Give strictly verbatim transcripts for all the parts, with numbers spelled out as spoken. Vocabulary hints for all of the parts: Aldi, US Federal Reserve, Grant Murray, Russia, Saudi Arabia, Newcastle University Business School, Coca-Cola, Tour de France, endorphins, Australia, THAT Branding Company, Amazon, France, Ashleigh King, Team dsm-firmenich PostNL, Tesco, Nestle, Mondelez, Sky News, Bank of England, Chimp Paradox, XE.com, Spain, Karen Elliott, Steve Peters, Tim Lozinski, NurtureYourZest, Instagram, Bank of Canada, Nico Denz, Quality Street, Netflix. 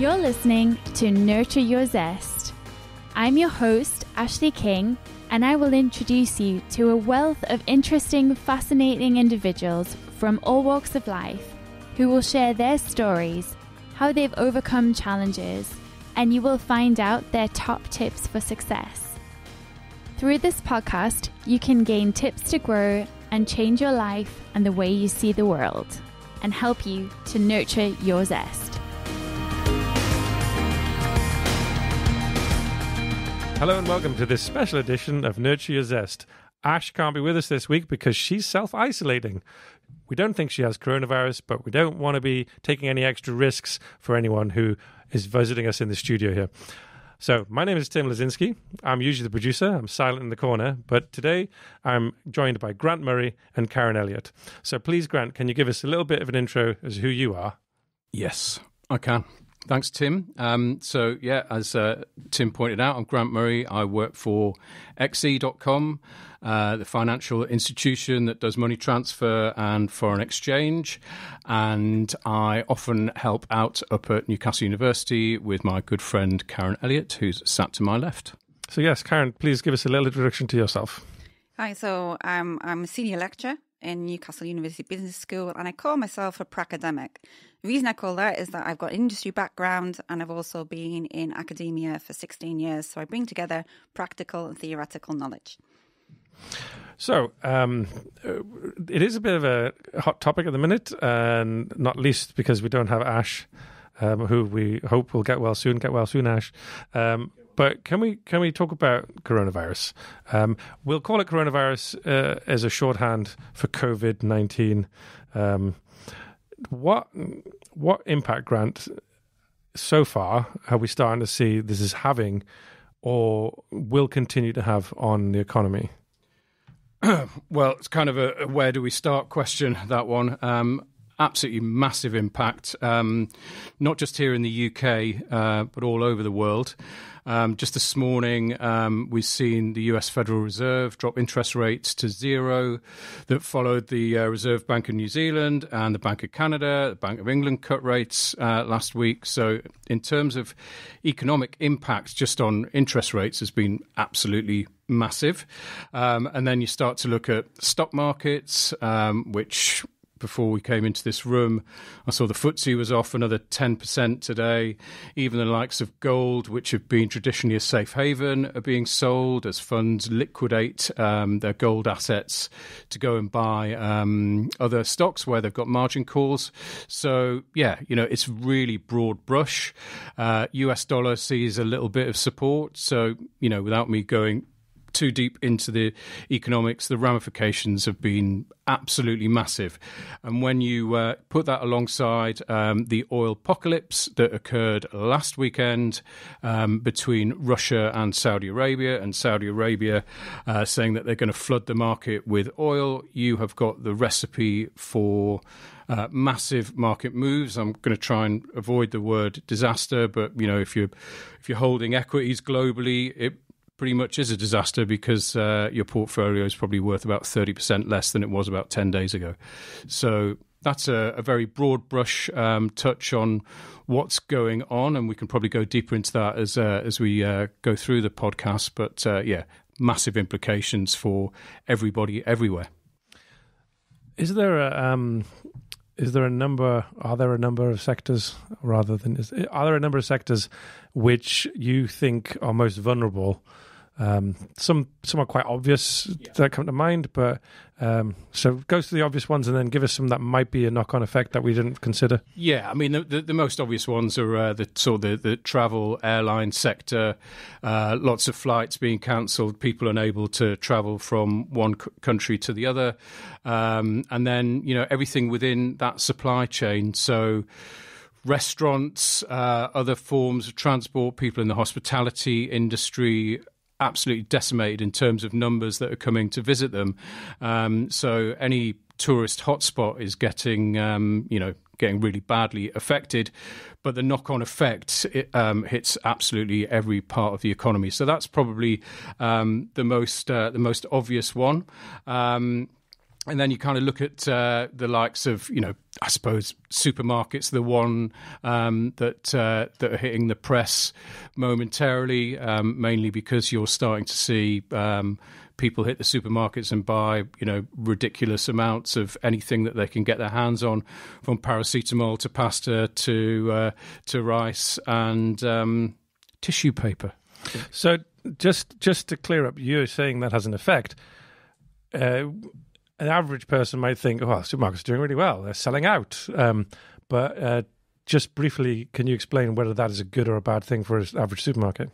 You're listening to Nurture Your Zest. I'm your host, Ashleigh King, and I will introduce you to a wealth of interesting, fascinating individuals from all walks of life who will share their stories, how they've overcome challenges, and you will find out their top tips for success. Through this podcast, you can gain tips to grow and change your life and the way you see the world, and help you to nurture your zest. Hello and welcome to this special edition of Nurture Your Zest. Ash can't be with us this week because she's self-isolating. We don't think she has coronavirus, but we don't want to be taking any extra risks for anyone who is visiting us in the studio here. So my name is Tim Lozinski. I'm usually the producer. I'm silent in the corner, but today I'm joined by Grant Murray and Karen Elliott. So please, Grant, can you give us a little bit of an intro as to who you are? Yes, I can. Thanks, Tim. Um, so, yeah, as uh, Tim pointed out, I'm Grant Murray. I work for X E dot com, uh, the financial institution that does money transfer and foreign exchange. And I often help out up at Newcastle University with my good friend Karen Elliott, who's sat to my left. So, yes, Karen, please give us a little introduction to yourself. Hi, so um, I'm a senior lecturer in Newcastle University Business School, and I call myself a pracademic. The reason I call that is that I've got an industry background and I've also been in academia for sixteen years, so I bring together practical and theoretical knowledge. So, um, it is a bit of a hot topic at the minute, and not least because we don't have Ash, um, who we hope will get well soon. Get well soon, Ash. Um, But can we can we talk about coronavirus? Um, we'll call it coronavirus uh, as a shorthand for COVID nineteen. Um, what what impact, Grant, so far are we starting to see this is having, or will continue to have on the economy? Well, it's kind of a, a where do we start question, that one. Um, absolutely massive impact, um, not just here in the U K, uh, but all over the world. Um, just this morning, um, we've seen the U S Federal Reserve drop interest rates to zero. That followed the uh, Reserve Bank of New Zealand and the Bank of Canada. The Bank of England cut rates uh, last week. So in terms of economic impact just on interest rates has been absolutely massive. Um, and then you start to look at stock markets, um, which... Before we came into this room, I saw the F T S E was off another ten percent today. Even the likes of gold, which have been traditionally a safe haven, are being sold as funds liquidate um, their gold assets to go and buy um, other stocks where they've got margin calls. So, yeah, you know, it's really broad brush. Uh, U S dollar sees a little bit of support. So, you know, without me going too deep into the economics, the ramifications have been absolutely massive. And when you uh, put that alongside um, the oil apocalypse that occurred last weekend um, between Russia and Saudi Arabia, and Saudi Arabia uh, saying that they're going to flood the market with oil, you have got the recipe for Uh, massive market moves. I'm going to try and avoid the word disaster, but you know, if you're if you're holding equities globally, it pretty much is a disaster because uh, your portfolio is probably worth about thirty percent less than it was about ten days ago. So that's a, a very broad brush um, touch on what's going on, and we can probably go deeper into that as uh, as we uh, go through the podcast. But uh, yeah, massive implications for everybody everywhere. Is there a um, is there a number? Are there a number of sectors rather than is, are there a number of sectors which you think are most vulnerable? Um, some some are quite obvious yeah. that come to mind, but um, so go through the obvious ones and then give us some that might be a knock-on effect that we didn't consider. Yeah, I mean, the, the, the most obvious ones are uh, the sort of the, the travel, airline sector, uh, lots of flights being cancelled, people unable to travel from one c- country to the other, um, and then, you know, everything within that supply chain. So restaurants, uh, other forms of transport, people in the hospitality industry, absolutely decimated in terms of numbers that are coming to visit them. Um, so any tourist hotspot is getting, um, you know, getting really badly affected. But the knock-on effect it, um, hits absolutely every part of the economy. So that's probably um, the most uh, the most obvious one. Um, And then you kind of look at uh, the likes of, you know, I suppose supermarkets, the one um, that uh, that are hitting the press momentarily, um, mainly because you're starting to see um, people hit the supermarkets and buy, you know, ridiculous amounts of anything that they can get their hands on, from paracetamol to pasta to uh, to rice and um, tissue paper. So just just to clear up, you're saying that has an effect. Uh, An average person might think, oh, supermarkets are doing really well. They're selling out. Um, but uh, just briefly, can you explain whether that is a good or a bad thing for an average supermarket?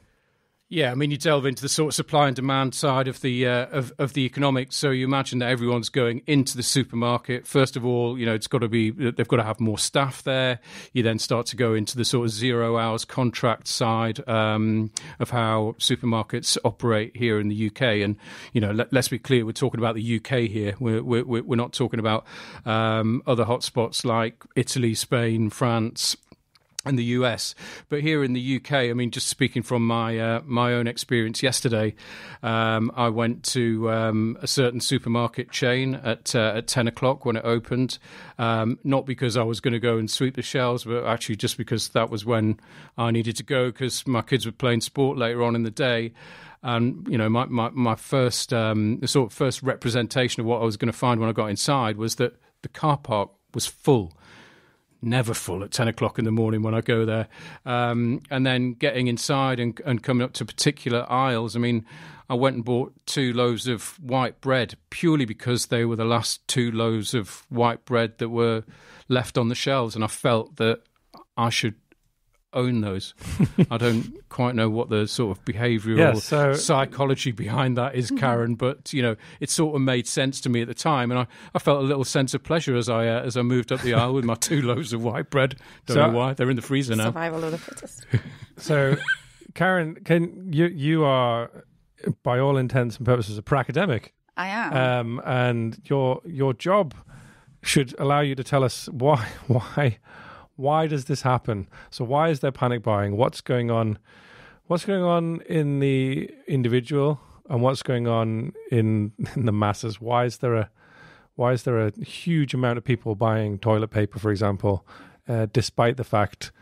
Yeah, I mean, you delve into the sort of supply and demand side of the uh, of, of the economics. So you imagine that everyone's going into the supermarket. First of all, you know, it's got to be, they've got to have more staff there. You then start to go into the sort of zero hours contract side um, of how supermarkets operate here in the U K. And, you know, let, let's be clear, we're talking about the U K here. We're, we're, we're not talking about um, other hotspots like Italy, Spain, France, and the U S. But here in the U K, I mean, just speaking from my uh, my own experience yesterday, um, I went to um, a certain supermarket chain at uh, at ten o'clock when it opened, um, not because I was going to go and sweep the shelves, but actually just because that was when I needed to go because my kids were playing sport later on in the day. And, you know, my, my, my first um, the sort of first representation of what I was going to find when I got inside was that the car park was full. Never full at ten o'clock in the morning when I go there. Um, and then getting inside and, and coming up to particular aisles. I mean, I went and bought two loaves of white bread purely because they were the last two loaves of white bread that were left on the shelves. And I felt that I should own those. I don't quite know what the sort of behavioural yeah, so... psychology behind that is, Karen, but, you know, it sort of made sense to me at the time, and I, I felt a little sense of pleasure as I uh, as I moved up the aisle with my two loaves of white bread. Don't so, know why. They're in the freezer now. Survival of the fittest. So, Karen, can you you are, by all intents and purposes, a pracademic. I am. Um, and your your job should allow you to tell us why why... Why does this happen? So why is there panic buying? What's going on? What's going on in the individual, and what's going on in, in the masses? Why is there a why is there a huge amount of people buying toilet paper, for example, uh, despite the fact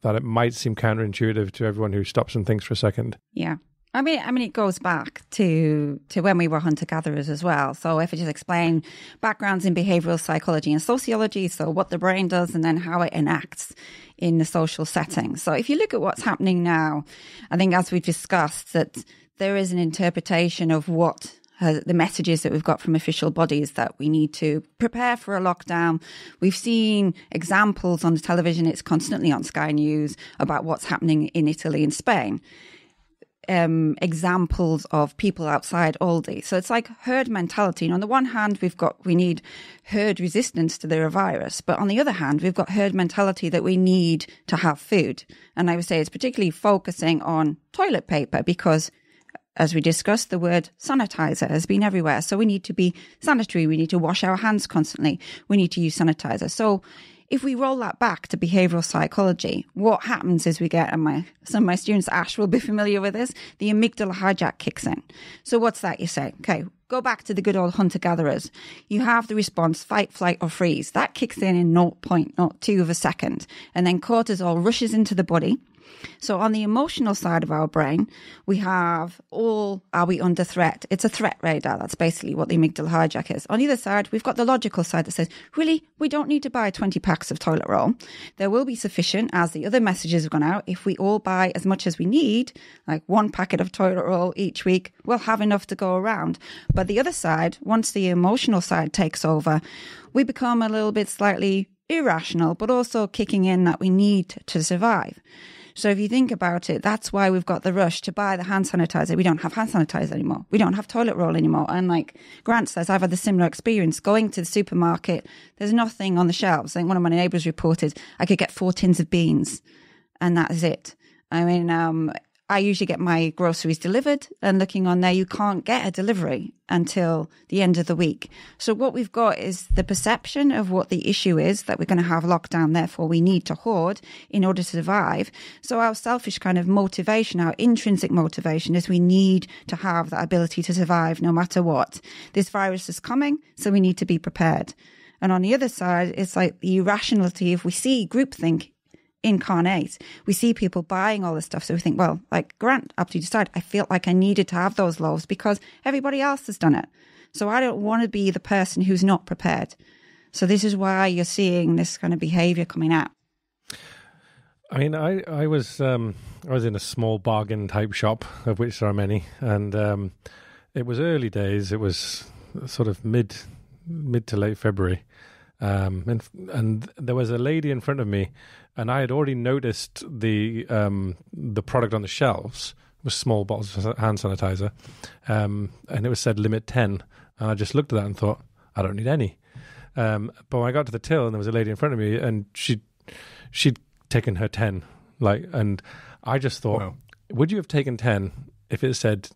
that it might seem counterintuitive to everyone who stops and thinks for a second? Yeah. I mean, I mean, it goes back to to when we were hunter-gatherers as well. So if I just explain backgrounds in behavioural psychology and sociology, so what the brain does and then how it enacts in the social setting. So if you look at what's happening now, I think as we've discussed, that there is an interpretation of what has, the messages that we've got from official bodies that we need to prepare for a lockdown. We've seen examples on the television, it's constantly on Sky News, about what's happening in Italy and Spain. Um, examples of people outside Aldi. So it's like herd mentality. And on the one hand, we've got, we need herd resistance to the virus. But on the other hand, we've got herd mentality that we need to have food. And I would say it's particularly focusing on toilet paper because, as we discussed, the word sanitizer has been everywhere. So we need to be sanitary. We need to wash our hands constantly. We need to use sanitizer. So if we roll that back to behavioural psychology, what happens is we get, and my some of my students, Ash, will be familiar with this, the amygdala hijack kicks in. So what's that you say? Okay, go back to the good old hunter-gatherers. You have the response, fight, flight or freeze. That kicks in in zero point zero two of a second. And then cortisol rushes into the body. So on the emotional side of our brain, we have all, are we under threat? It's a threat radar. That's basically what the amygdala hijack is. On the other side, we've got the logical side that says, really, we don't need to buy twenty packs of toilet roll. There will be sufficient, as the other messages have gone out, if we all buy as much as we need, like one packet of toilet roll each week, we'll have enough to go around. But the other side, once the emotional side takes over, we become a little bit slightly irrational, but also kicking in that we need to survive. So if you think about it, that's why we've got the rush to buy the hand sanitizer. We don't have hand sanitizer anymore. We don't have toilet roll anymore. And like Grant says, I've had a similar experience going to the supermarket. There's nothing on the shelves. I think one of my neighbors reported I could get four tins of beans and that is it. I mean, um, I usually get my groceries delivered, and looking on there, you can't get a delivery until the end of the week. So what we've got is the perception of what the issue is, that we're going to have lockdown, therefore we need to hoard in order to survive. So our selfish kind of motivation, our intrinsic motivation, is we need to have that ability to survive no matter what. This virus is coming, so we need to be prepared. And on the other side, it's like the irrationality. If we see groupthink incarnate, we see people buying all this stuff, so we think, well, like Grant up to decide, I feel like I needed to have those loaves because everybody else has done it, so I don't want to be the person who's not prepared. So this is why you're seeing this kind of behavior coming out. I mean, I I was um I was in a small bargain type shop, of which there are many, and um it was early days. It was sort of mid mid to late February. Um, and, and there was a lady in front of me, and I had already noticed the um, the product on the shelves was small bottles of hand sanitizer, um, and it was said limit ten. And I just looked at that and thought, I don't need any. Um, but when I got to the till, and there was a lady in front of me, and she she'd taken her ten, like, and I just thought, wow. Would you have taken ten if it said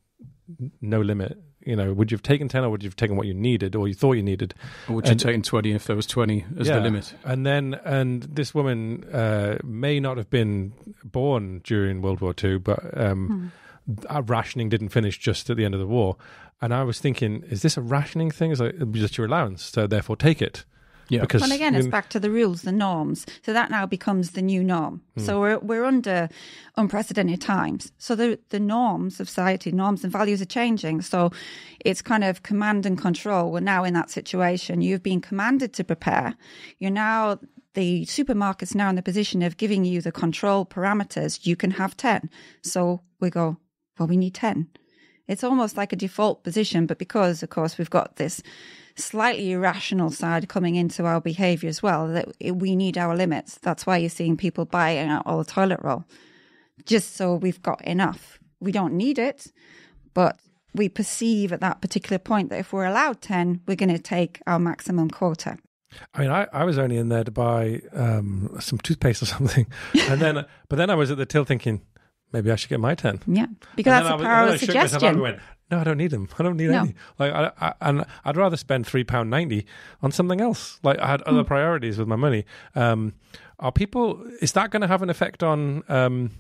no limit? You know, would you have taken ten, or would you have taken what you needed, or you thought you needed? Or would you have taken twenty if there was twenty as yeah, the limit? And then, and this woman uh, may not have been born during World War Two, but um, hmm. our rationing didn't finish just at the end of the war. And I was thinking, is this a rationing thing? It's like, just your allowance, so therefore take it. Yeah. Because, well, again, it's back to the rules, the norms. So that now becomes the new norm. Mm. So we're we're under unprecedented times. So the the norms of society, norms and values are changing. So it's kind of command and control. We're now in that situation. You've been commanded to prepare. You're now, the supermarket's now in the position of giving you the control parameters. You can have ten. So we go, well, we need ten. It's almost like a default position, but because, of course, we've got this slightly irrational side coming into our behavior as well, that we need our limits. That's why you're seeing people buying out all the toilet roll, just so we've got enough. We don't need it, but we perceive at that particular point that if we're allowed ten, we're going to take our maximum quota. I mean, I, I was only in there to buy um, some toothpaste or something, and then but then I was at the till thinking, maybe I should get my ten. Yeah, because that's a power of suggestion. Went, no, I don't need them. I don't need no. any. Like, I, I, and I'd rather spend three pound ninety on something else. Like, I had other mm. priorities with my money. Um, are people? Is that going to have an effect on? Um,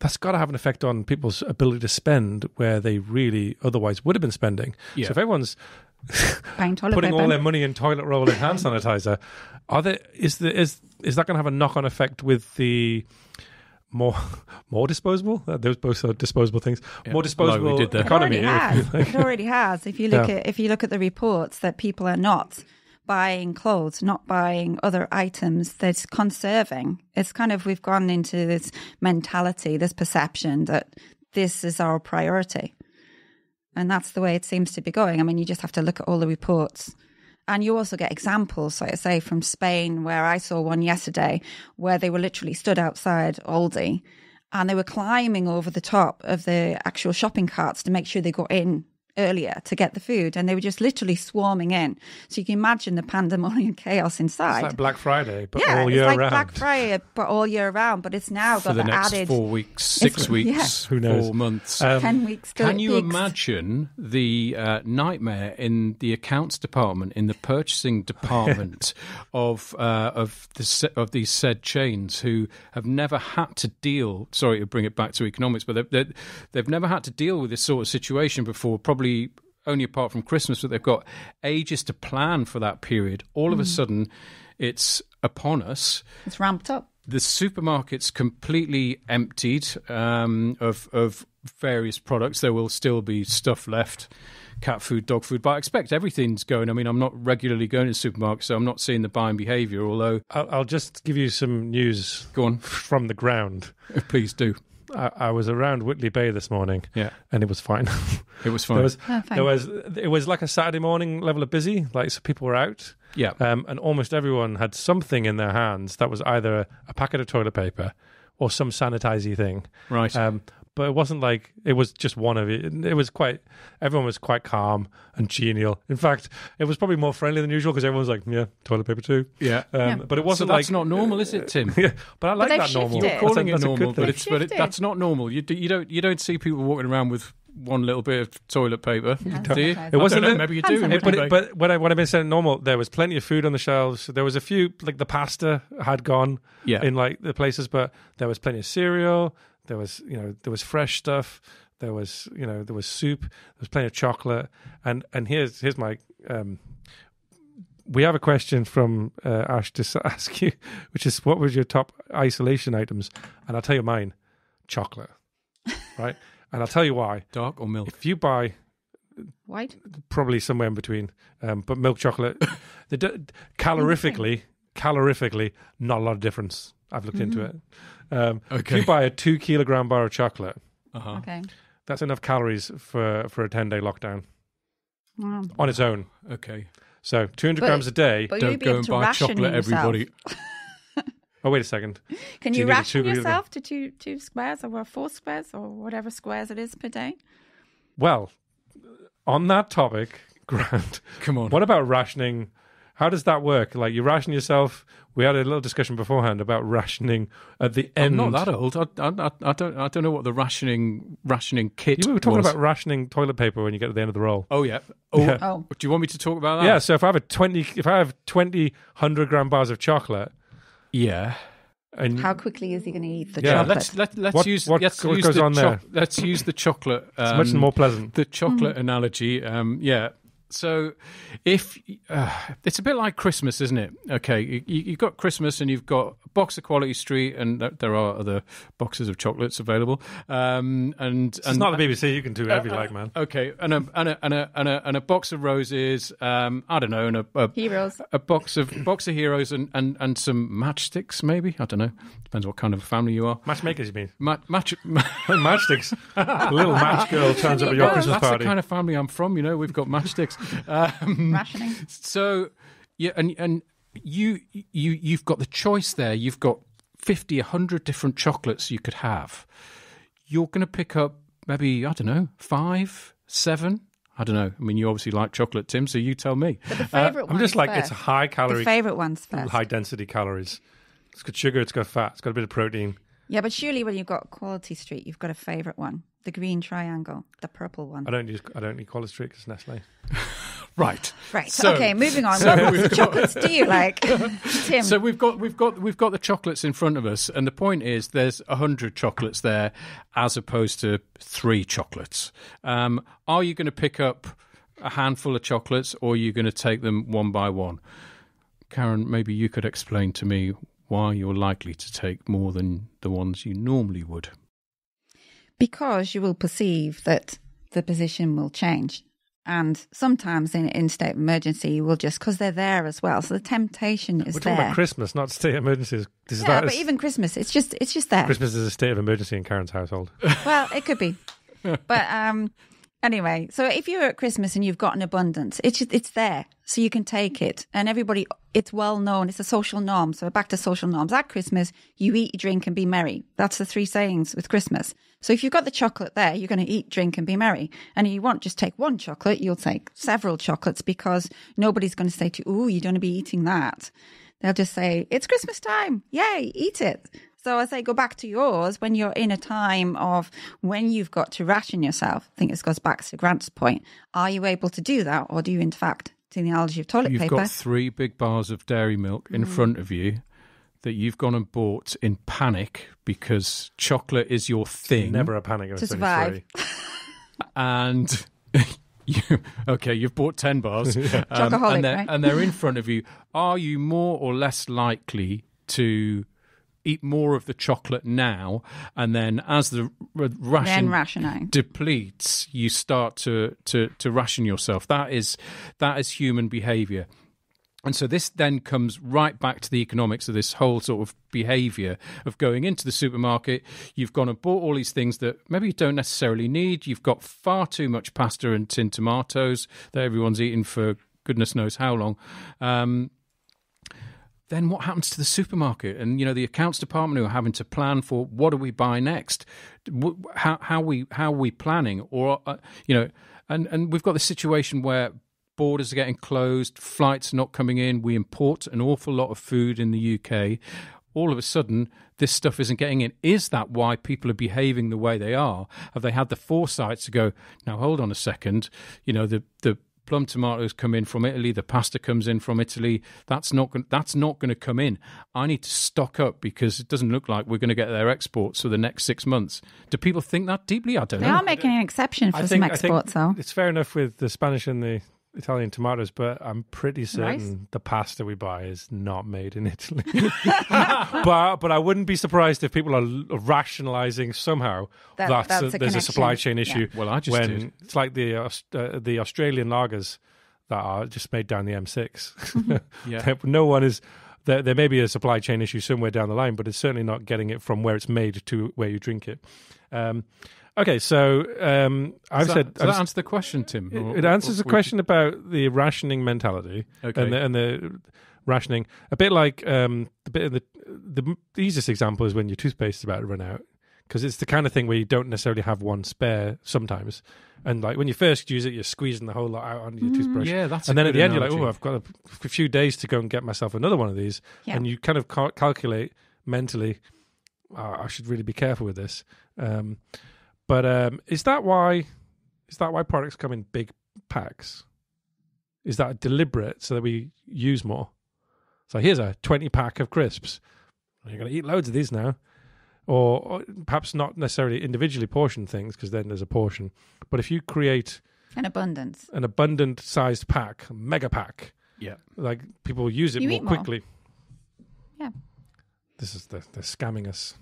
that's got to have an effect on people's ability to spend where they really otherwise would have been spending. Yeah. So if everyone's putting all their money in toilet roll and hand sanitizer, are there? Is there? Is is that going to have a knock-on effect with the? More, more disposable. Uh, those both are disposable things. Yeah, more disposable like we did the economy. It already has. It already has. If you look yeah. at if you look at the reports that people are not buying clothes, not buying other items, that's conserving. It's kind of, we've gone into this mentality, this perception that this is our priority, and that's the way it seems to be going. I mean, you just have to look at all the reports. And you also get examples, so I say, from Spain, where I saw one yesterday where they were literally stood outside Aldi and they were climbing over the top of the actual shopping carts to make sure they got in earlier to get the food. And they were just literally swarming in. So you can imagine the pandemonium chaos inside. It's like Black Friday, but yeah, all year like round. Black Friday, but all year round. But it's now got the, the added... four weeks, six weeks, yeah. who knows, four months. Um, ten weeks. Can you peaks. imagine the uh, nightmare in the accounts department, in the purchasing department of uh, of, the, of these said chains who have never had to deal, sorry to bring it back to economics, but they've, they've, they've never had to deal with this sort of situation before, probably only apart from Christmas, but they've got ages to plan for that period. All of mm. a sudden, it's upon us. It's ramped up. The supermarket's completely emptied um, of, of various products. There will still be stuff left, cat food, dog food, but I expect everything's going. I mean, I'm not regularly going to the supermarket, so I'm not seeing the buying behaviour, although... I'll, I'll just give you some news Go on. from the ground. Please do. I, I was around Whitley Bay this morning, yeah, and it was fine. It was fine. There was, oh, fine. There was, it was like a Saturday morning level of busy. Like, so people were out, yeah, um, and almost everyone had something in their hands that was either a, a packet of toilet paper or some sanitizing thing, right? Um, but it wasn't like it was just one of it. It was quite, everyone was quite calm and genial. In fact, it was probably more friendly than usual because everyone was like, yeah, toilet paper too. Yeah. Um, yeah. But it wasn't so that's like. That's not normal, is it, Tim? Yeah. But I like but that normal. You're calling it normal, but it's, but it, that's not normal. You, do, you, don't, you don't see people walking around with one little bit of toilet paper, no, do you? It wasn't. Know, maybe you do. It, but it, but when I when I been saying normal, there was plenty of food on the shelves. There was a few, like the pasta had gone yeah. in like the places, but there was plenty of cereal. There was, you know, there was fresh stuff. There was, you know, there was soup. There was plenty of chocolate. And and here's here's my. Um, we have a question from uh, Ash to ask you, which is, what was your top isolation items? And I'll tell you mine: chocolate, right? And I'll tell you why. Dark or milk? If you buy... White? Probably somewhere in between. Um, but milk chocolate, the d- calorifically, calorifically, not a lot of difference. I've looked mm-hmm. into it. Um, okay. If you buy a two kilogram bar of chocolate, uh-huh. okay. that's enough calories for, for a ten-day lockdown. Wow. On its own. Okay. So two hundred but, grams a day. Don't go and buy chocolate, everybody. Oh, wait a second. Can you, you ration yourself to two two squares or four squares or whatever squares it is per day? Well, on that topic, Grant, come on. What about rationing? How does that work? Like, you ration yourself. We had a little discussion beforehand about rationing at the end. I'm not that old. I, I, I don't. I don't know what the rationing rationing kit. You were talking was. about rationing toilet paper when you get to the end of the roll. Oh yeah. Oh, yeah. oh. Do you want me to talk about that? Yeah. So if I have a twenty, if I have twenty hundred gram bars of chocolate. Yeah, and how quickly is he going to eat the yeah. chocolate? Let's let, let's what, use what, let's what use goes the on cho- there. Let's use the chocolate. Um, it's much more pleasant. The chocolate mm. analogy. Um, yeah. So, if uh, it's a bit like Christmas, isn't it? Okay, you, you've got Christmas and you've got a box of Quality Street, and th- there are other boxes of chocolates available. Um, and, and it's not the B B C; you can do whatever uh, you like, man. Okay, and a and a and a and a, and a box of roses. Um, I don't know, and a, a heroes, a box of box of heroes, and, and, and some matchsticks, maybe. I don't know. Depends what kind of family you are. Matchmakers, you mean? Ma- match matchsticks. A little match girl turns up at your Christmas party. That's the kind of family I'm from. You know, we've got matchsticks. Um, Rationing. So, yeah, and and you you you've got the choice there. You've got fifty, a hundred different chocolates you could have. You're going to pick up maybe I don't know five, seven. I don't know. I mean, you obviously like chocolate, Tim, so you tell me. But the favorite uh, ones I'm just like first. It's high calorie. The favorite ones first. High density calories. It's got sugar. It's got fat. It's got a bit of protein. Yeah, but surely when you've got Quality Street, you've got a favorite one. The green triangle, the purple one. I don't use. I don't need Quality Street because Nestle. Right. Right. So, okay. Moving on. So what got, chocolates do you like, Tim? So we've got we've got we've got the chocolates in front of us, and the point is, there's a hundred chocolates there, as opposed to three chocolates. Um, are you going to pick up a handful of chocolates, or are you going to take them one by one? Karen, maybe you could explain to me why you're likely to take more than the ones you normally would. Because you will perceive that the position will change. And sometimes in, in state of emergency, you will just, because they're there as well. So the temptation is there. We're talking there. about Christmas, not state of emergencies. This yeah, is, but even Christmas, it's just it's just there. Christmas is a state of emergency in Karen's household. Well, it could be. But um, anyway, so if you're at Christmas and you've got an abundance, it's just, it's there. So you can take it. And everybody, it's well known. It's a social norm. So back to social norms. At Christmas, you eat, drink and be merry. That's the three sayings with Christmas. So if you've got the chocolate there, you're going to eat, drink and be merry. And you won't just take one chocolate, you'll take several chocolates because nobody's going to say to you, ooh, you don't want to be eating that. They'll just say, it's Christmas time. Yay, eat it. So I say go back to yours when you're in a time of when you've got to ration yourself. I think this goes back to Grant's point. Are you able to do that, or do you in fact, to the analogy of toilet you've paper? You've got three big bars of dairy milk in mm. front of you that you've gone and bought in panic because chocolate is your thing. It's never a panic. To survive. And, you, okay, you've bought ten bars. Yeah. um, Chocoholic, and, they're, right? and they're in front of you. Are you more or less likely to eat more of the chocolate now, and then as the ration then depletes, you start to, to, to ration yourself? That is that is human behaviour. And so this then comes right back to the economics of this whole sort of behaviour of going into the supermarket. You've gone and bought all these things that maybe you don't necessarily need. You've got far too much pasta and tin tomatoes that everyone's eating for goodness knows how long. Um, then what happens to the supermarket? And, you know, the accounts department who are having to plan for what do we buy next? How, how, we, how are we planning? Or, uh, you know, and, and we've got this situation where borders are getting closed, flights are not coming in. We import an awful lot of food in the U K. All of a sudden, this stuff isn't getting in. Is that why people are behaving the way they are? Have they had the foresight to go, now, hold on a second, you know, the, the, plum tomatoes come in from Italy, the pasta comes in from Italy. That's not that's not going to come in. I need to stock up because it doesn't look like we're going to get their exports for the next six months. Do people think that deeply? I don't know. They are making an exception for some exports, though. It's fair enough with the Spanish and the Italian tomatoes, but I'm pretty certain Rice? the pasta we buy is not made in Italy. but but I wouldn't be surprised if people are rationalising somehow that that's that's a, a there's a supply chain issue. Yeah. Well, I just when did. It's like the uh, the Australian lagers that are just made down the M six. yeah. No one is. There, there may be a supply chain issue somewhere down the line, but it's certainly not getting it from where it's made to where you drink it. Um, Okay, so um, I've that, said... Does that answer the question, Tim? Or, it answers or, or, the question about the rationing mentality okay. and, the, and the rationing. A bit like um, the, bit of the, the the easiest example is when your toothpaste is about to run out, because it's the kind of thing where you don't necessarily have one spare sometimes. And like when you first use it, you're squeezing the whole lot out onto your mm, toothbrush. Yeah, that's And then at the analogy. end, you're like, oh, I've got a, a few days to go and get myself another one of these. Yeah. And you kind of cal- calculate mentally, oh, I should really be careful with this. Um But um, is that why is that why products come in big packs? Is that deliberate so that we use more? So here's a twenty pack of crisps. You're going to eat loads of these now. Or, or perhaps not necessarily individually portioned things, because then there's a portion. But if you create... An abundance. An abundant-sized pack, a mega pack. Yeah. Like, people use it more, more quickly. Yeah. This is the, they're scamming us.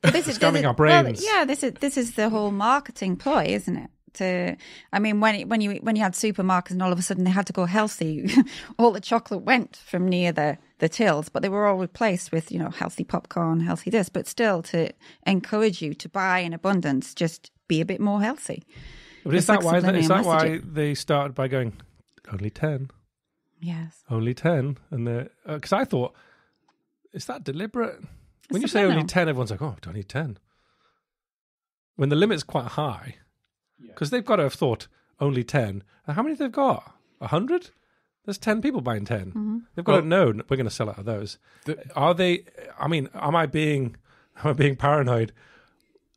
This is scamming our brains. Well, yeah, this is this is the whole marketing ploy, isn't it? To, I mean, when it, when you when you had supermarkets and all of a sudden they had to go healthy, all the chocolate went from near the the tills, but they were all replaced with, you know, healthy popcorn, healthy this, but still to encourage you to buy in abundance, just be a bit more healthy. But is that why? Is that why they started by going only ten? Yes, only ten, and the because uh, I thought, is that deliberate? When you say only ten, everyone's like, oh, I don't need ten. When the limit's quite high, because yeah. they've got to have thought only ten. And how many they've got? a hundred? There's ten people buying ten. Mm-hmm. They've got well, to know we're going to sell out of those. The, Are they, I mean, am I being, am I being paranoid?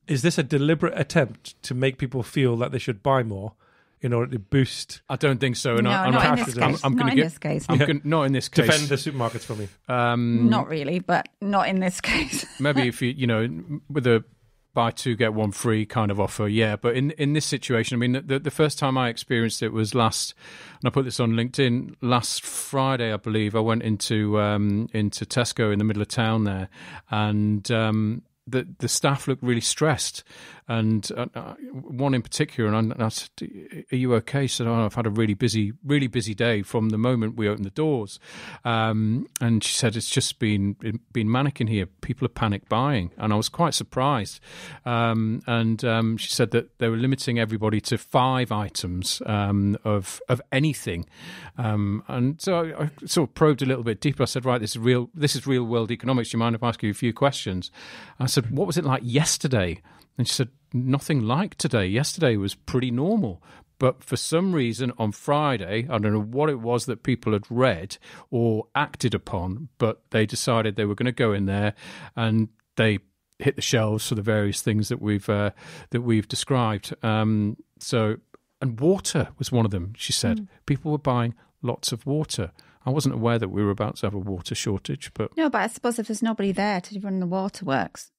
Is this a deliberate attempt to make people feel that they should buy more in order to boost? I don't think so. And no, I, I'm not in this case. I'm, I'm not, in get, this case. I'm yeah. gonna, not in this case. Defend the supermarkets for me. Um, not really, but not in this case. Maybe if you, you know, with a buy two, get one free kind of offer, yeah. But in, in this situation, I mean, the, the first time I experienced it was last, and I put this on LinkedIn, last Friday, I believe. I went into um, into Tesco in the middle of town there, and... Um, The, the staff looked really stressed, and uh, one in particular, and I, I said, are you okay? He said, oh, I've had a really busy, really busy day from the moment we opened the doors. Um, and she said, it's just been been manic in here. People are panic buying. And I was quite surprised. Um, and um, she said that they were limiting everybody to five items um, of, of anything. Um, and so I, I sort of probed a little bit deeper. I said, right, this is real, this is real world economics. Do you mind if I ask you a few questions? I said, what was it like yesterday? And she said, nothing like today. Yesterday was pretty normal. But for some reason on Friday, I don't know what it was that people had read or acted upon, but they decided they were going to go in there and they hit the shelves for the various things that we've uh, that we've described. Um, so, and water was one of them, she said. Mm. People were buying lots of water. I wasn't aware that we were about to have a water shortage, but... No, but I suppose if there's nobody there to run the waterworks,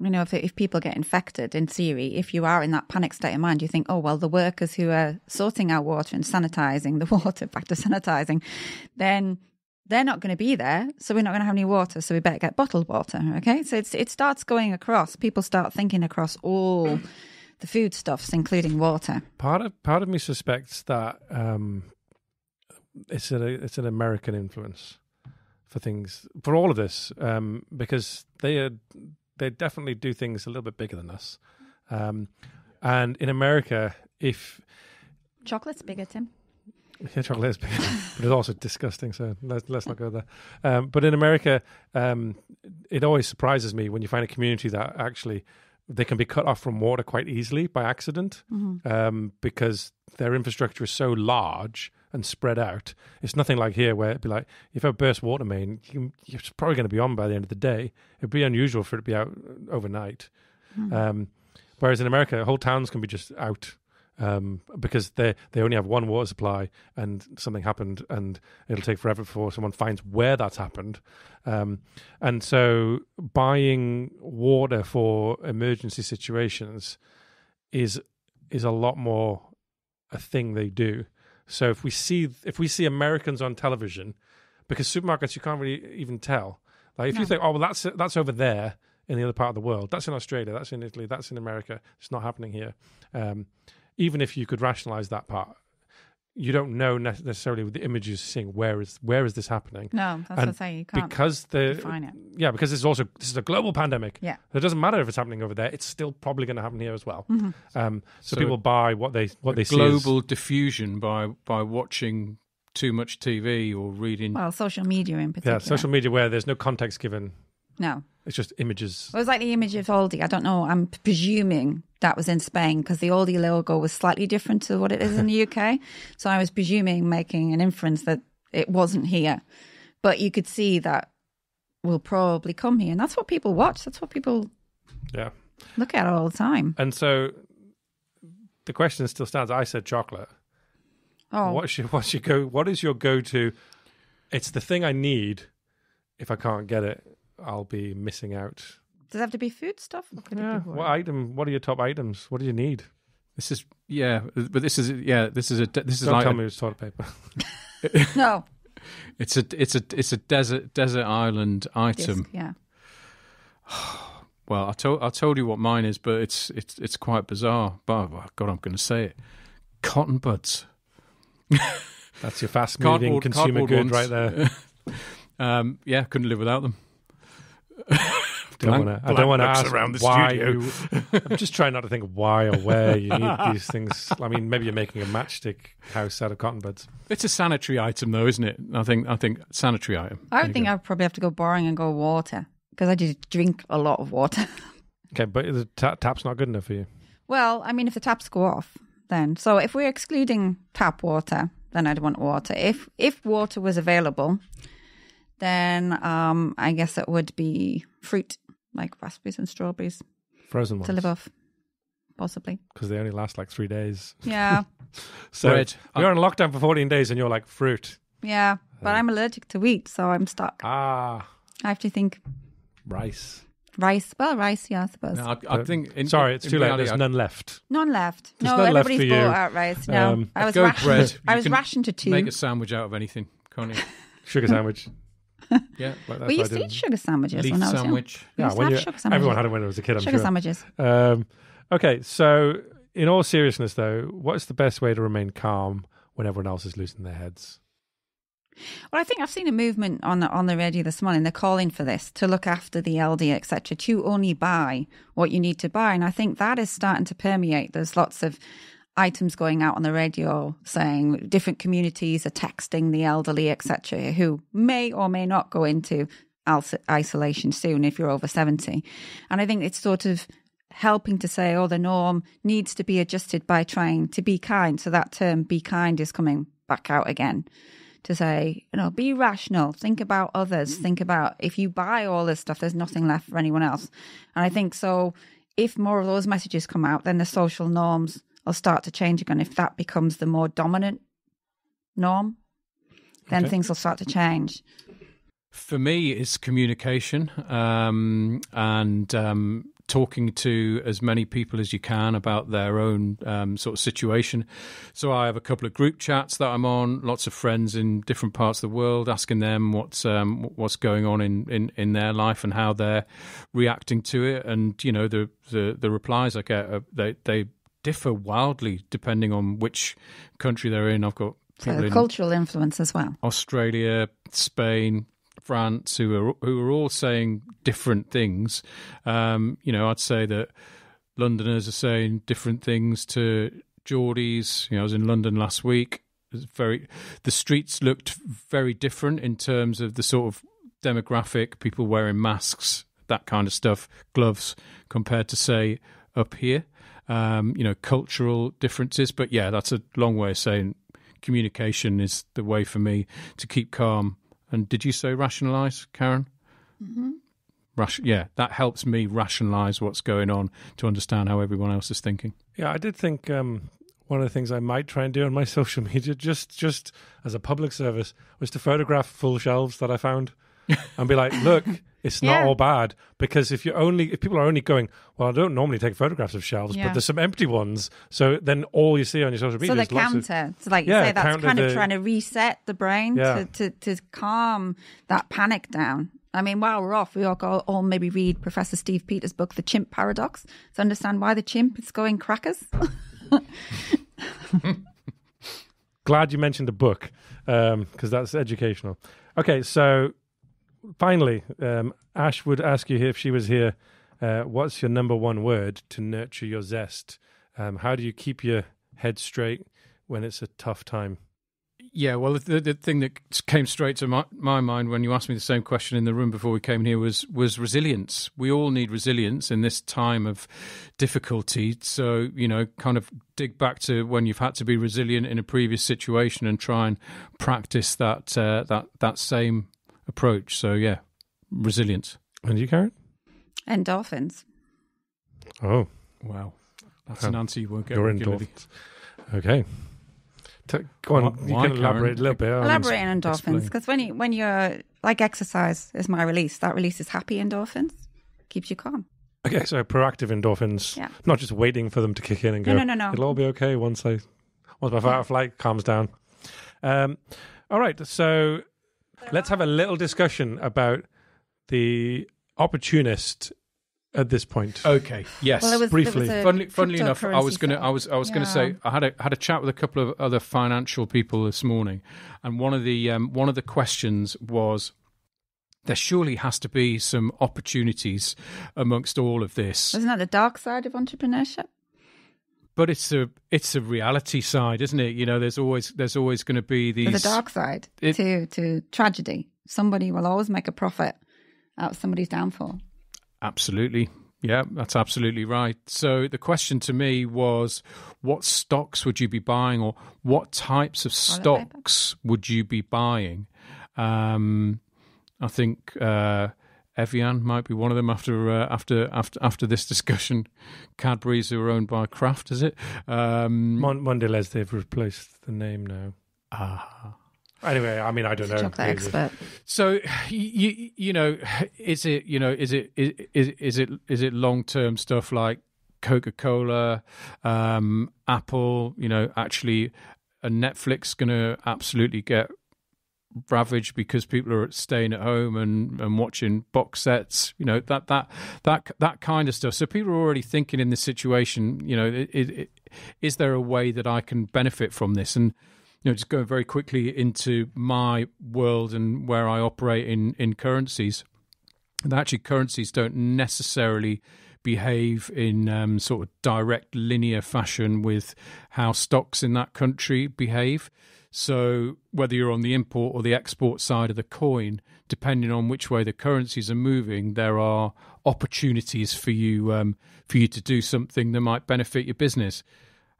you know, if if people get infected, in theory, if you are in that panic state of mind, you think, oh, well, the workers who are sorting out water and sanitising the water, back to sanitising, then they're not going to be there, so we're not going to have any water, so we better get bottled water, okay? So it's, it starts going across. People start thinking across all the foodstuffs, including water. Part of, part of me suspects that... Um... It's an it's an American influence for things for all of this um, because they are, they definitely do things a little bit bigger than us, um, and in America, if chocolate's bigger, Tim. The trouble is, but it's also disgusting, so let's, let's not go there. Um, but in America, um, it always surprises me when you find a community that actually they can be cut off from water quite easily by accident, mm-hmm. um, because their infrastructure is so large and spread out. It's nothing like here where it'd be like, if a burst water main, you, you're probably going to be on by the end of the day. It'd be unusual for it to be out overnight. Mm-hmm. Um, whereas in America, whole towns can be just out. Um, because they they only have one water supply and something happened and it'll take forever before someone finds where that's happened. Um, and so buying water for emergency situations is is a lot more a thing they do. So if we see if we see Americans on television, because supermarkets, you can't really even tell. Like if no. you think, oh, well, that's that's over there in the other part of the world. That's in Australia. That's in Italy. That's in America. It's not happening here. Um Even if you could rationalize that part, you don't know necessarily with the images seeing where is where is this happening. No, that's the thing. You can't because the define it. Yeah, because this is also this is a global pandemic. Yeah, it doesn't matter if it's happening over there; it's still probably going to happen here as well. Mm-hmm. Um, so, so people buy what they what they see. Global diffusion by by watching too much T V or reading. Well, social media in particular. Yeah, social media where there's no context given. No. It's just images. Well, it was like the image of Aldi. I don't know. I'm presuming that was in Spain because the Aldi logo was slightly different to what it is in the U K. So I was presuming, making an inference that it wasn't here. But you could see that will probably come here. And that's what people watch. That's what people yeah. look at all the time. And so the question still stands. I said chocolate. Oh. What's your, what's your go, what is your go-to? It's the thing I need if I can't get it. I'll be missing out. Does it have to be food stuff? Or can yeah. it be what item? What are your top items? What do you need? This is yeah, but this is yeah, this is a de- this Don't is like tell a, me it's toilet paper. No, it's a it's a it's a desert desert island item. Disc, yeah. Well, I told I told you what mine is, but it's it's it's quite bizarre. But oh, God, I'm going to say it. Cotton buds. That's your fast-moving consumer good ones. Right there. um, yeah, couldn't live without them. Blank, wanna, I don't want to ask around the why studio. You, I'm just trying not to think of why or where you need these things. I mean, maybe you're making a matchstick house out of cotton buds. It's a sanitary item, though, isn't it? I think I think sanitary item. I would think go. I'd probably have to go boring and go water because I just drink a lot of water. Okay, but the ta- tap's not good enough for you. Well, I mean, if the taps go off, then so if we're excluding tap water, then I'd want water. If if water was available. Then um, I guess it would be fruit, like raspberries and strawberries. Frozen ones. To live off, possibly. Because they only last like three days. Yeah. So Bread. You're on lockdown for fourteen days and you're like, fruit. Yeah, but uh, I'm allergic to wheat, so I'm stuck. Ah. I have to think. Rice. Rice. Well, rice, yeah, I suppose. No, I, I think in, Sorry, it's in too late. There's I... none left. None left. There's no, everybody's left bought out rice. No, um, I was go rationed, bread. I was rationed to two. Make a sandwich out of anything, can't you? Sugar sandwich. Yeah, like well, you see sugar sandwiches Leaf when I was sandwich. Young. Yeah, when you, sugar sandwiches. Everyone had it when I was a kid, I'm sugar sure. Sugar sandwiches. Um, okay, so in all seriousness, though, what's the best way to remain calm when everyone else is losing their heads? Well, I think I've seen a movement on the, on the radio this morning. They're calling for this, to look after the elderly, et cetera, to only buy what you need to buy. And I think that is starting to permeate. There's lots of items going out on the radio saying different communities are texting the elderly, et cetera, who may or may not go into isolation soon if you're over seventy. And I think it's sort of helping to say, oh, the norm needs to be adjusted by trying to be kind. So that term, be kind, is coming back out again to say, you know, be rational, think about others, think about if you buy all this stuff, there's nothing left for anyone else. And I think so if more of those messages come out, then the social norms I'll start to change again. If that becomes the more dominant norm, then okay. things will start to change. For me, it's communication um, and um, talking to as many people as you can about their own um, sort of situation. So I have a couple of group chats that I'm on, lots of friends in different parts of the world, asking them what's um, what's going on in, in, in their life and how they're reacting to it. And, you know, the, the, the replies I get, are, they they differ wildly depending on which country they're in. I've got people so in cultural influence as well. Australia, Spain, France, who are who are all saying different things. Um, you know, I'd say that Londoners are saying different things to Geordies. You know, I was in London last week. very, the streets looked very different in terms of the sort of demographic, people wearing masks, that kind of stuff, gloves, compared to, say, up here. Um, you know, cultural differences. But yeah, that's a long way of saying communication is the way for me to keep calm. And did you say rationalise, Karen? Mm-hmm. Ration- yeah, that helps me rationalise what's going on to understand how everyone else is thinking. Yeah, I did think um, one of the things I might try and do on my social media, just just as a public service, was to photograph full shelves that I found and be like, look, it's not yeah. all bad. Because if you only if people are only going, well, I don't normally take photographs of shelves, yeah. but there's some empty ones. So then all you see on your social media so is the lots counter. Of, so like you yeah, say, that's kind the, of trying to reset the brain yeah. to, to, to calm that panic down. I mean, while we're off, we all go, all maybe read Professor Steve Peters' book, The Chimp Paradox, to understand why the chimp is going crackers. Glad you mentioned the book, because um, that's educational. Okay, so... Finally, um, Ash would ask you if she was here, uh, what's your number one word to nurture your zest? Um, how do you keep your head straight when it's a tough time? Yeah, well, the, the thing that came straight to my, my mind when you asked me the same question in the room before we came here was was resilience. We all need resilience in this time of difficulty. So, you know, kind of dig back to when you've had to be resilient in a previous situation and try and practice that uh, that that same approach. So yeah, resilience. And you, Karen? Endorphins. Oh wow, that's um, an answer you won't get. You're endorphins. Okay, T- go on. Why, you why, can elaborate Karen? A little bit. Elaborate on endorphins, because when you when you're like exercise is my release. That releases happy endorphins, keeps you calm. Okay, so proactive endorphins, yeah. Not just waiting for them to kick in and go. No, no, no, no. It'll all be okay once I once my fight or flight calms down. Um, all right, so. Let's have a little discussion about the opportunist at this point. Okay. Yes. Well, was, briefly. Funnily, funnily enough, I was gonna, I was, I was yeah. gonna say, I had a had a chat with a couple of other financial people this morning, and one of the um, one of the questions was, there surely has to be some opportunities amongst all of this. Isn't that the dark side of entrepreneurship? But it's a it's a reality side, isn't it? You know, there's always there's always going to be these... There's a dark side it, to to tragedy. Somebody will always make a profit out of somebody's downfall. Absolutely. Yeah, that's absolutely right. So the question to me was, what stocks would you be buying, or what types of stocks would you be buying? Um, I think... Uh, Evian might be one of them after uh, after after after this discussion. Cadbury's, who are owned by Kraft, is it? Um, Mond- Mondelez, they've replaced the name now. Ah. Anyway, I mean, I don't know. Expert. So you you know, is it you know is it is is, is it is it long term stuff like Coca-Cola, um, Apple? You know, actually, a Netflix going to absolutely get ravaged because people are staying at home and, and watching box sets, you know, that that that that kind of stuff. So people are already thinking in this situation, you know, it, it, it, is there a way that I can benefit from this? And, you know, just going very quickly into my world and where I operate in, in currencies, and actually currencies don't necessarily behave in um, sort of direct linear fashion with how stocks in that country behave. So whether you're on the import or the export side of the coin, depending on which way the currencies are moving, there are opportunities for you um, for you to do something that might benefit your business.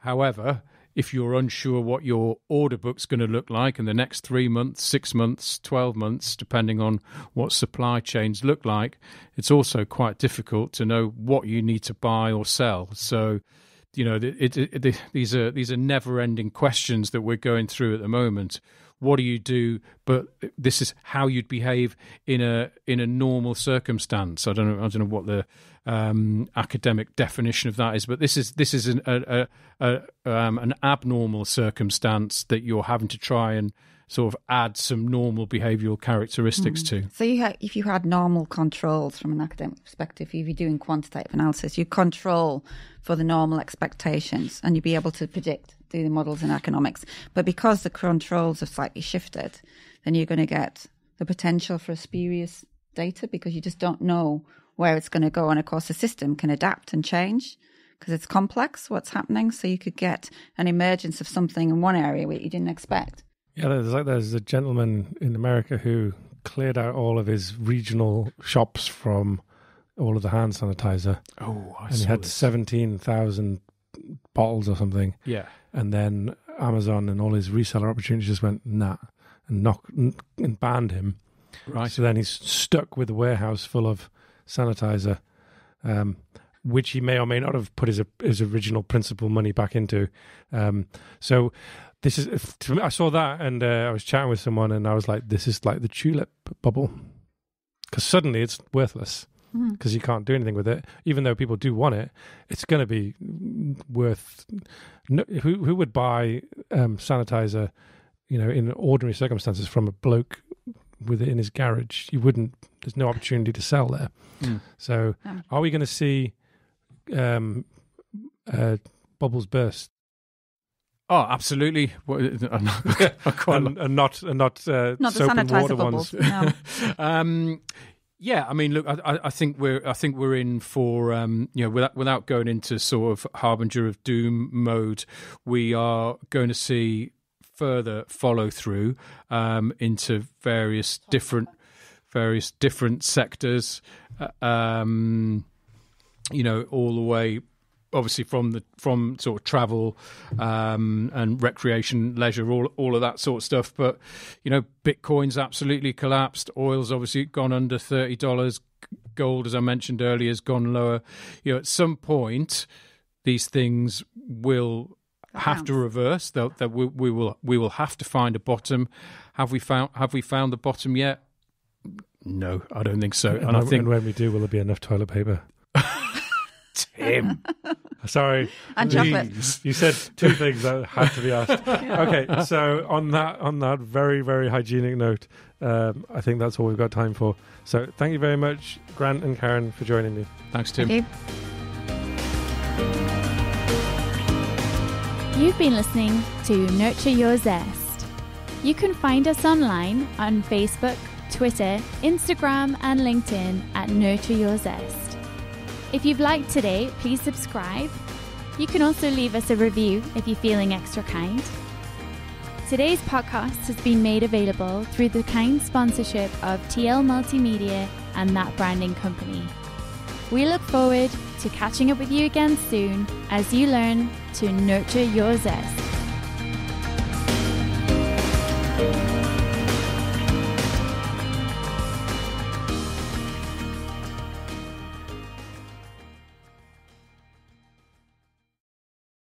However, if you're unsure what your order book's going to look like in the next three months, six months, twelve months, depending on what supply chains look like, it's also quite difficult to know what you need to buy or sell. So, you know, it, it, it, these are these are never-ending questions that we're going through at the moment. What do you do? But this is how you'd behave in a in a normal circumstance. I don't know. I don't know what the um, academic definition of that is, but this is this is an a, a, a, um, an abnormal circumstance that you're having to try and sort of add some normal behavioural characteristics mm. to. So you ha- if you had normal controls from an academic perspective, if you're doing quantitative analysis, you control for the normal expectations and you'd be able to predict through the models in economics. But because the controls have slightly shifted, then you're going to get the potential for a spurious data because you just don't know where it's going to go. And of course, the system can adapt and change. because it's complex what's happening. So you could get an emergence of something in one area that you didn't expect. Yeah, there's like there's a gentleman in America who cleared out all of his regional shops from all of the hand sanitizer. Oh, I see. And he had seventeen thousand bottles or something. Yeah. And then Amazon and all his reseller opportunities just went, nah, and, knock, and banned him. Right. So then he's stuck with a warehouse full of sanitizer, um, which he may or may not have put his his original principal money back into. Um, so this is, I saw that and uh, I was chatting with someone and I was like, this is like the tulip bubble. Because suddenly it's worthless because mm. you can't do anything with it. Even though people do want it, it's going to be worth, no, who, who would buy um, sanitizer, you know, in ordinary circumstances from a bloke with it in his garage? You wouldn't. There's no opportunity to sell there. Mm. So um, are we going to see um, uh, bubbles burst? Oh, absolutely. and, and not and not, uh, not soap the and water bubbles, ones. No. um, yeah, I mean, look, I, I think we're I think we're in for um, you know, without without going into sort of harbinger of doom mode, we are going to see further follow through um, into various different various different sectors, uh, um, you know, all the way, obviously from the from sort of travel um, and recreation, leisure, all all of that sort of stuff. But you know, Bitcoin's absolutely collapsed. Oil's obviously gone under thirty dollars. Gold, as I mentioned earlier, has gone lower. You know, at some point, these things will have to reverse. That we, we will we will have to find a bottom. Have we found have we found the bottom yet? No, I don't think so. And, and I think and when we do, will there be enough toilet paper? Tim, sorry, and chocolate. You said two things that had to be asked. Yeah. Okay, so on that on that very very hygienic note, um, I think that's all we've got time for. So thank you very much, Grant and Karen, for joining me. Thanks, Tim. Thank you. You've been listening to Nurture Your Zest. You can find us online on Facebook, Twitter, Instagram and LinkedIn at Nurture Your Zest. If you've liked today, please subscribe. You can also leave us a review if you're feeling extra kind. Today's podcast has been made available through the kind sponsorship of T L Multimedia and That Branding Company. We look forward to catching up with you again soon as you learn to nurture your zest.